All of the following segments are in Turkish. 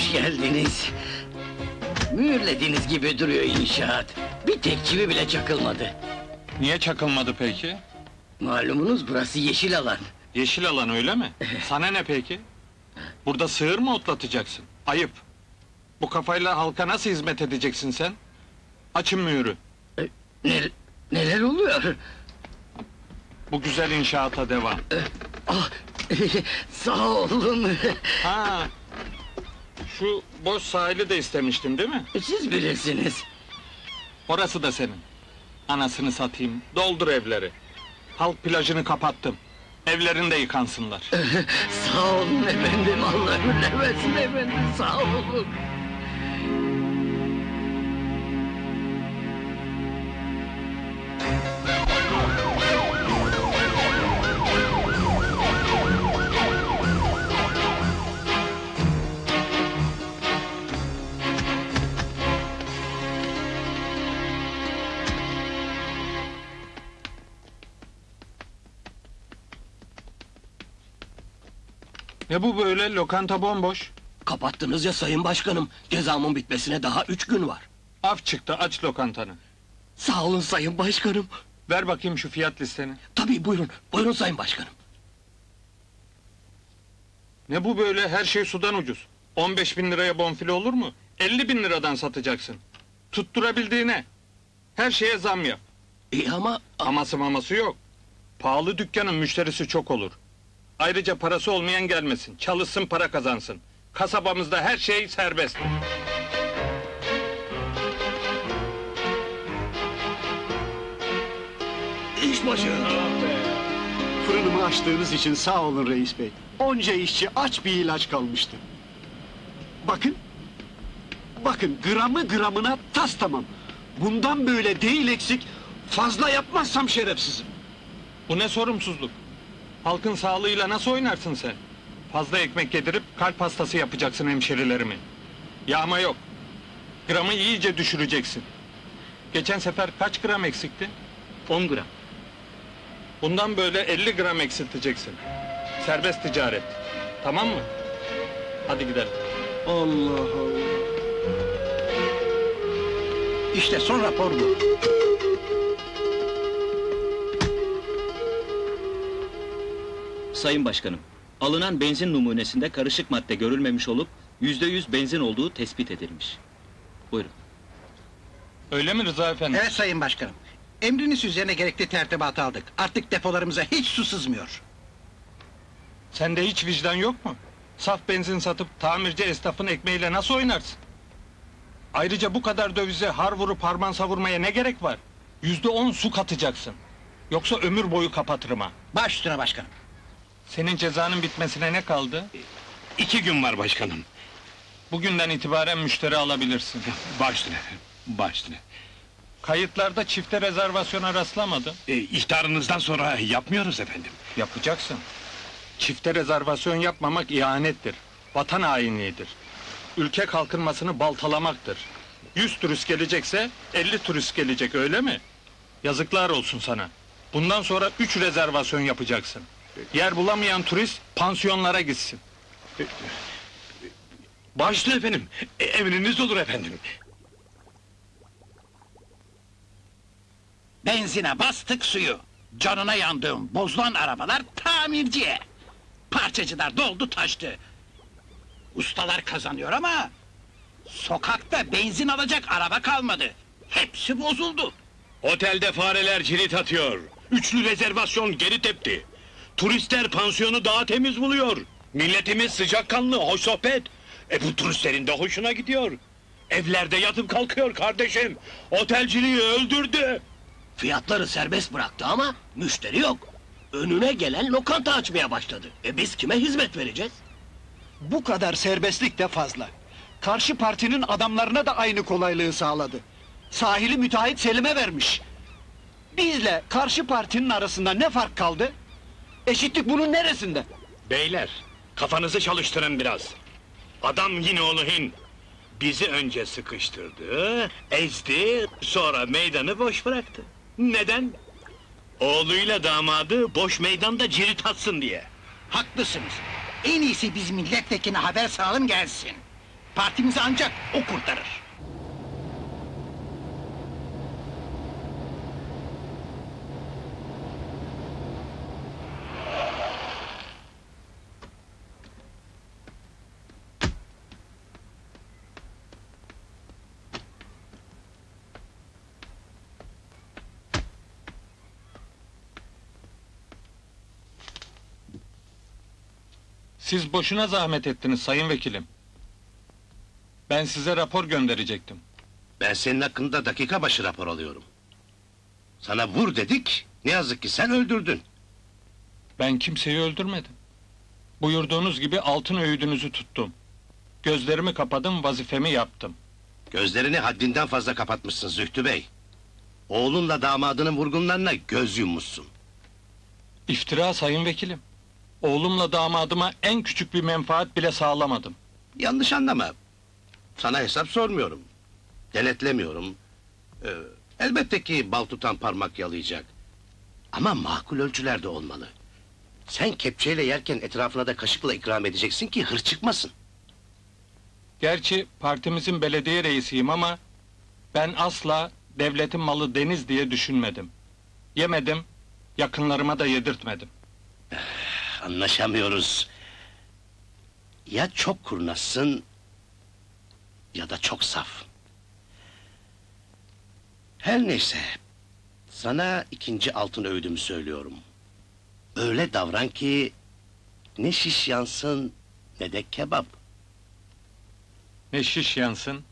hoş geldiniz. Mühürlediğiniz gibi duruyor inşaat. Bir tek çivi bile çakılmadı. Niye çakılmadı peki? Malumunuz burası yeşil alan. Yeşil alan öyle mi? Sana ne peki? Burada sığır mı otlatacaksın? Ayıp! Bu kafayla halka nasıl hizmet edeceksin sen? Açın mühürü! Neler oluyor? Bu güzel inşaata devam! Sağ olun! Ha, şu boş sahili de istemiştim değil mi? Siz bilirsiniz! Orası da senin! Anasını satayım, doldur evleri! Halk plajını kapattım! Evlerinde yıkansınlar! Sağ olun efendim, Allah ömür versin efendim, sağ olun! Ne bu böyle, lokanta bomboş? Kapattınız ya sayın başkanım, cezamın bitmesine daha 3 gün var. Af çıktı, aç lokantanı. Sağ olun sayın başkanım. Ver bakayım şu fiyat listeni. Tabii buyurun, buyurun sayın başkanım. Ne bu böyle, her şey sudan ucuz. 15.000 liraya bonfile olur mu? 50.000 liradan satacaksın. Tutturabildiğine, her şeye zam yap. İyi ama... Aması maması yok. Pahalı dükkanın müşterisi çok olur. Ayrıca parası olmayan gelmesin, çalışsın para kazansın. Kasabamızda her şey serbest. İş başı! Fırınımı açtığınız için sağ olun reis bey. Onca işçi aç bir ilaç kalmıştı. Bakın! Bakın, gramı gramına tas tamam. Bundan böyle değil eksik, fazla yapmazsam şerefsizim. Bu ne sorumsuzluk? Halkın sağlığıyla nasıl oynarsın sen? Fazla ekmek yedirip kalp hastası yapacaksın hemşerilerimi. Yağma yok. Gramı iyice düşüreceksin. Geçen sefer kaç gram eksikti? 10 gram. Bundan böyle 50 gram eksilteceksin. Serbest ticaret. Tamam mı? Hadi gidelim. Allah Allah! İşte son rapor bu. Sayın Başkanım, alınan benzin numunesinde karışık madde görülmemiş olup %100 benzin olduğu tespit edilmiş. Buyurun. Öyle mi Rıza Efendi? Evet Sayın Başkanım. Emriniz üzerine gerekli tertibatı aldık. Artık depolarımıza hiç su sızmıyor. Sende hiç vicdan yok mu? Saf benzin satıp tamirci esnafın ekmeğiyle nasıl oynarsın? Ayrıca bu kadar dövize har vurup harman savurmaya ne gerek var? %10 su katacaksın. Yoksa ömür boyu kapatırım ha. Baş üstüne başkanım. Senin cezanın bitmesine ne kaldı? 2 gün var başkanım. Bugünden itibaren müşteri alabilirsin. Başüstüne, başüstüne. Kayıtlarda çifte rezervasyona rastlamadım. İhtarınızdan sonra yapmıyoruz efendim. Yapacaksın. Çifte rezervasyon yapmamak ihanettir. Vatan hainliğidir. Ülke kalkınmasını baltalamaktır. 100 turist gelecekse 50 turist gelecek, öyle mi? Yazıklar olsun sana. Bundan sonra 3 rezervasyon yapacaksın. Yer bulamayan turist pansiyonlara gitsin. Başla efendim, emriniz olur efendim. Benzine bastık suyu, canına yandığım bozulan arabalar tamirciye. Parçacılar doldu taştı. Ustalar kazanıyor ama sokakta benzin alacak araba kalmadı. Hepsi bozuldu. Otelde fareler cirit atıyor. 3'lü rezervasyon geri tepti. Turistler pansiyonu daha temiz buluyor. Milletimiz sıcakkanlı, hoş sohbet. Bu turistlerin de hoşuna gidiyor. Evlerde yatıp kalkıyor kardeşim. Otelciliği öldürdü. Fiyatları serbest bıraktı ama müşteri yok. Önüne gelen lokanta açmaya başladı. Biz kime hizmet vereceğiz? Bu kadar serbestlik de fazla. Karşı partinin adamlarına da aynı kolaylığı sağladı. Sahili müteahhit Selim'e vermiş. Bizle karşı partinin arasında ne fark kaldı? Eşitlik bunun neresinde? Beyler, kafanızı çalıştırın biraz. Adam yine oğlu Hin. Bizi önce sıkıştırdı, ezdi, sonra meydanı boş bıraktı. Neden? Oğluyla damadı boş meydanda cirit atsın diye. Haklısınız. En iyisi biz milletvekiline haber sağlayalım gelsin. Partimizi ancak o kurtarır. Siz boşuna zahmet ettiniz sayın vekilim. Ben size rapor gönderecektim. Ben senin hakkında dakika başı rapor alıyorum. Sana vur dedik, ne yazık ki sen öldürdün. Ben kimseyi öldürmedim. Buyurduğunuz gibi altın öğüdünüzü tuttum. Gözlerimi kapadım, vazifemi yaptım. Gözlerini haddinden fazla kapatmışsın Zühtü Bey. Oğlunla damadının vurgunlarına göz yummuşsun. İftira sayın vekilim. Oğlumla damadıma en küçük bir menfaat bile sağlamadım. Yanlış anlama. Sana hesap sormuyorum. Denetlemiyorum. Elbette ki bal tutan parmak yalayacak. Ama makul ölçülerde olmalı. Sen kepçeyle yerken etrafına da kaşıkla ikram edeceksin ki hır çıkmasın. Gerçi partimizin belediye reisiyim ama ben asla devletin malı deniz diye düşünmedim. Yemedim, yakınlarıma da yedirtmedim. Anlaşamıyoruz. Ya çok kurnazsın, ya da çok saf. Her neyse, sana ikinci altın öğüdümü söylüyorum. Öyle davran ki ne şiş yansın, ne de kebap. Ne şiş yansın,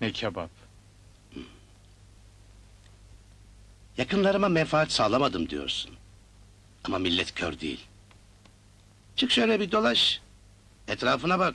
ne kebap. Yakınlarıma menfaat sağlamadım diyorsun. Ama millet kör değil. Çık şöyle bir dolaş, etrafına bak.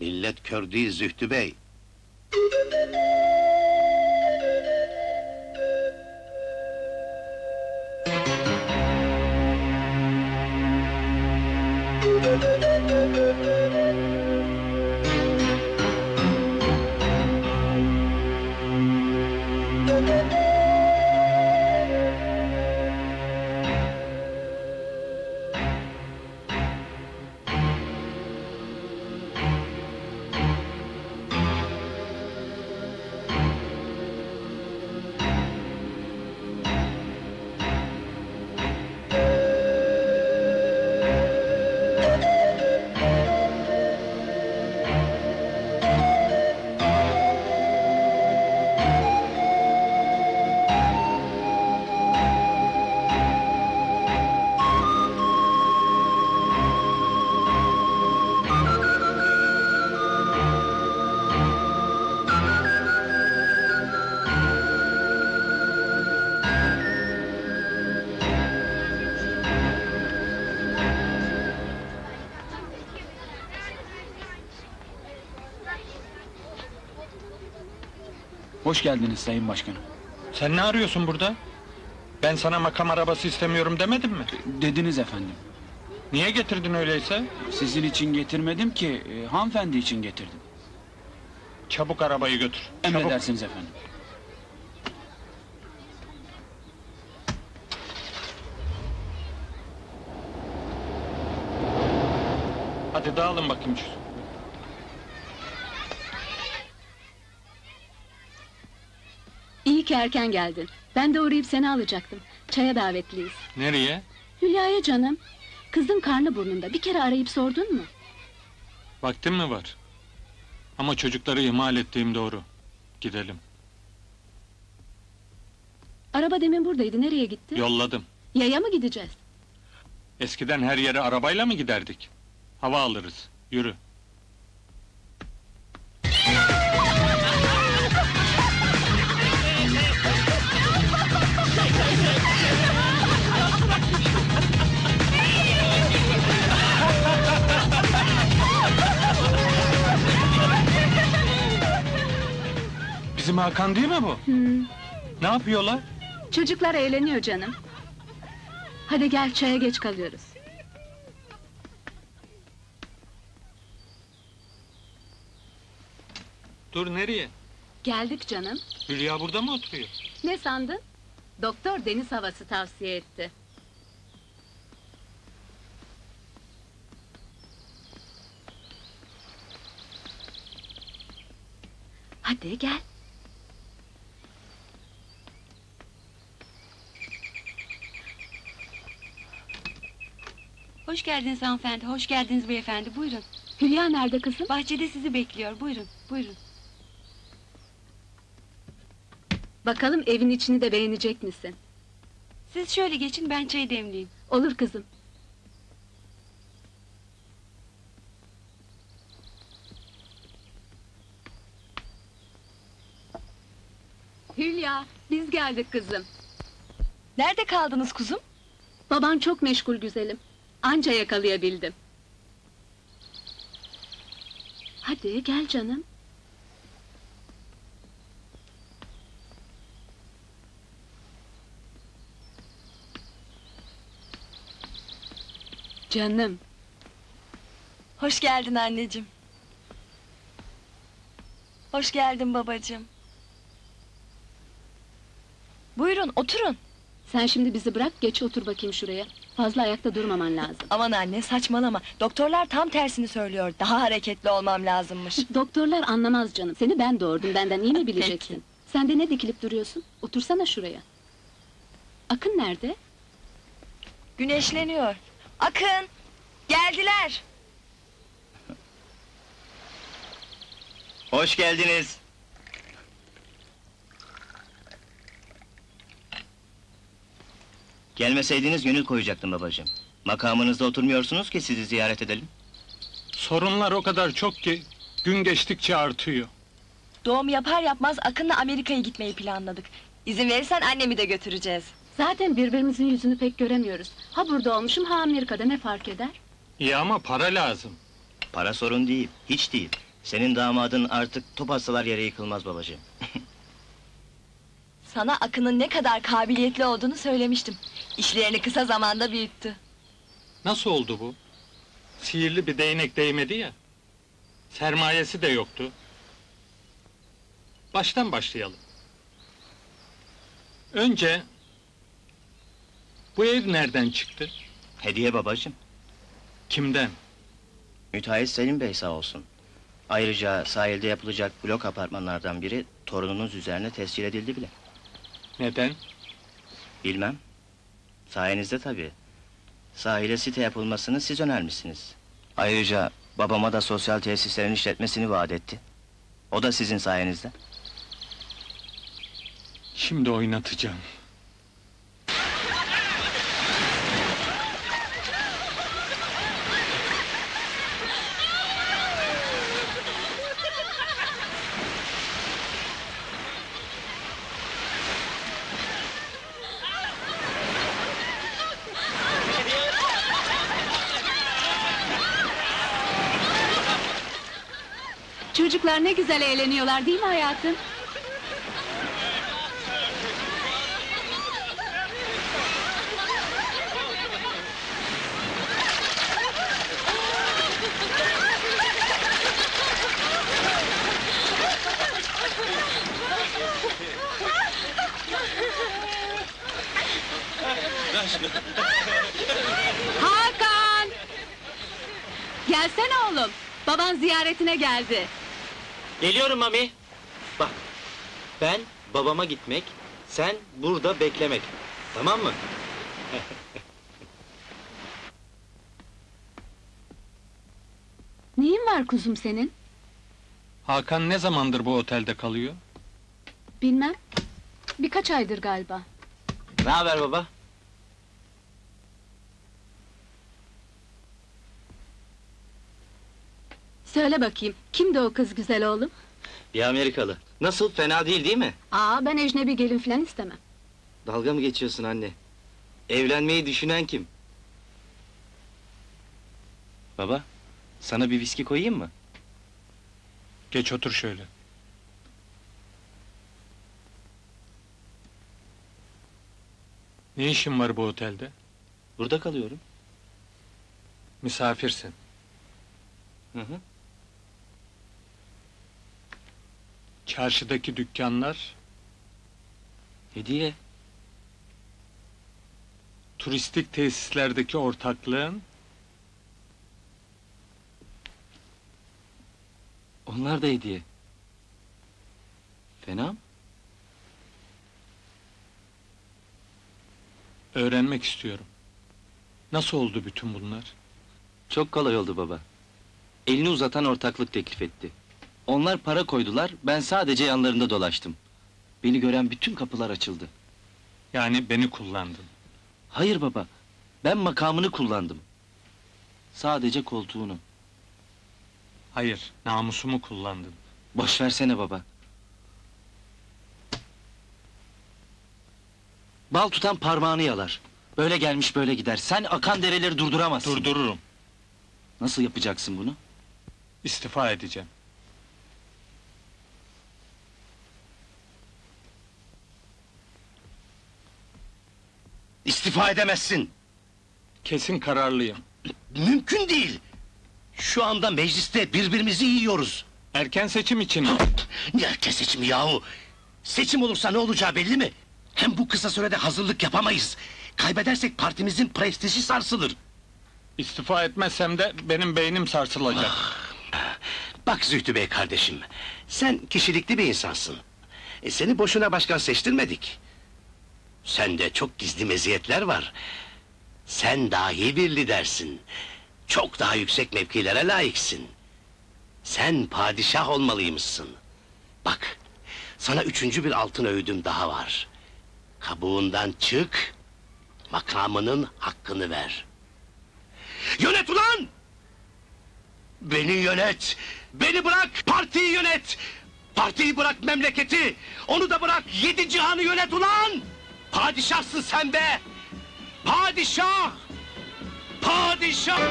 Millet kör değil Zühtü Bey. Hoş geldiniz sayın başkanım. Sen ne arıyorsun burada? Ben sana makam arabası istemiyorum demedim mi? Dediniz efendim. Niye getirdin öyleyse? Sizin için getirmedim ki, hanımefendi için getirdim. Çabuk arabayı götür. Emredersiniz efendim. Hadi dağılın bakayım şu. İyi ki erken geldin. Ben de uğrayıp seni alacaktım. Çaya davetliyiz. Nereye? Hülya'ya canım. Kızım karnı burnunda. Bir kere arayıp sordun mu? Vaktim mi var? Ama çocukları ihmal ettiğim doğru. Gidelim. Araba demin buradaydı. Nereye gitti? Yolladım. Yaya mı gideceğiz? Eskiden her yere arabayla mı giderdik? Hava alırız. Yürü. Bizim Hakan değil mi bu? Hmm. Ne yapıyorlar? Çocuklar eğleniyor canım. Hadi gel, çaya geç kalıyoruz. Dur, nereye? Geldik canım. Hülya burada mı oturuyor? Ne sandın? Doktor deniz havası tavsiye etti. Hadi gel. Hoş geldiniz hanımefendi, hoş geldiniz beyefendi, buyurun. Hülya nerede kızım? Bahçede sizi bekliyor, buyurun, buyurun. Bakalım evin içini de beğenecek misin? Siz şöyle geçin, ben çayı demleyeyim. Olur kızım. Hülya, biz geldik kızım. Nerede kaldınız kuzum? Baban çok meşgul güzelim. Anca yakalayabildim. Hadi gel canım. Canım. Hoş geldin anneciğim. Hoş geldin babacığım. Buyurun, oturun. Sen şimdi bizi bırak, geç otur bakayım şuraya. Fazla ayakta durmaman lazım. Aman anne, saçmalama. Doktorlar tam tersini söylüyor. Daha hareketli olmam lazımmış. Doktorlar anlamaz canım. Seni ben doğurdum, benden iyi mi bileceksin? Peki. Sen de ne dikilip duruyorsun? Otursana şuraya. Akın nerede? Güneşleniyor. Akın! Geldiler! Hoş geldiniz. Gelmeseydiniz gönül koyacaktım babacığım. Makamınızda oturmuyorsunuz ki sizi ziyaret edelim. Sorunlar o kadar çok ki gün geçtikçe artıyor. Doğum yapar yapmaz Akın'la Amerika'ya gitmeyi planladık. İzin verirsen annemi de götüreceğiz. Zaten birbirimizin yüzünü pek göremiyoruz. Ha burada olmuşum, ha Amerika'da, ne fark eder? İyi ama para lazım. Para sorun değil, hiç değil. Senin damadın artık top atsalar yere yıkılmaz babacığım. Sana Akın'ın ne kadar kabiliyetli olduğunu söylemiştim. İşlerini kısa zamanda büyüttü. Nasıl oldu bu? Sihirli bir değnek değmedi ya. Sermayesi de yoktu. Baştan başlayalım. Önce... Bu ev nereden çıktı? Hediye babacığım. Kimden? Müteahhit Selim Bey sağ olsun. Ayrıca sahilde yapılacak blok apartmanlardan biri... ...torununuz üzerine tescil edildi bile. Neden? Bilmem. Sayenizde tabii. Sahile site yapılmasını siz önermişsiniz. Ayrıca babama da sosyal tesislerin işletmesini vaat etti. O da sizin sayenizde. Şimdi oynatacağım. Çocuklar ne güzel eğleniyorlar değil mi hayatım? Hakan! Gelsene oğlum, baban ziyaretine geldi. Geliyorum mami! Bak, ben babama gitmek, sen burada beklemek, tamam mı? Neyin var kuzum senin? Hakan ne zamandır bu otelde kalıyor? Bilmem, birkaç aydır galiba. Ne haber baba? Söyle bakayım, kimdi o kız güzel oğlum? Bir Amerikalı. Nasıl, fena değil değil mi? Aa, ben ecnebi gelin filan istemem. Dalga mı geçiyorsun anne? Evlenmeyi düşünen kim? Baba, sana bir viski koyayım mı? Geç otur şöyle. Ne işin var bu otelde? Burada kalıyorum. Misafirsin. Hı hı. Çarşıdaki dükkanlar... Hediye. Turistik tesislerdeki ortaklığın... Onlar da hediye. Fena mı? Öğrenmek istiyorum. Nasıl oldu bütün bunlar? Çok kolay oldu baba. Elini uzatan ortaklık teklif etti. Onlar para koydular, ben sadece yanlarında dolaştım. Beni gören bütün kapılar açıldı. Yani beni kullandın. Hayır baba, ben makamını kullandım. Sadece koltuğunu. Hayır, namusumu kullandın. Boş versene baba. Bal tutan parmağını yalar. Böyle gelmiş böyle gider, sen akan dereleri durduramazsın. Durdururum. Nasıl yapacaksın bunu? İstifa edeceğim. İstifa edemezsin! Kesin kararlıyım. Mümkün değil! Şu anda mecliste birbirimizi yiyoruz. Erken seçim için mi? Ne erken seçimi yahu? Seçim olursa ne olacağı belli mi? Hem bu kısa sürede hazırlık yapamayız. Kaybedersek partimizin prestiji sarsılır. İstifa etmezsem de benim beynim sarsılacak. Ah. Bak Zühtü Bey kardeşim, sen kişilikli bir insansın. Seni boşuna başkan seçtirmedik. Sende çok gizli meziyetler var. Sen dahi bir lidersin. Çok daha yüksek mevkilere layıksın. Sen padişah olmalıymışsın. Bak, sana üçüncü bir altın öğüdüm daha var. Kabuğundan çık, makamının hakkını ver. Yönet ulan! Beni yönet! Beni bırak, partiyi yönet! Partiyi bırak, memleketi! Onu da bırak, yedi cihanı yönet ulan! Padişahsın sen be! Padişah! Padişah!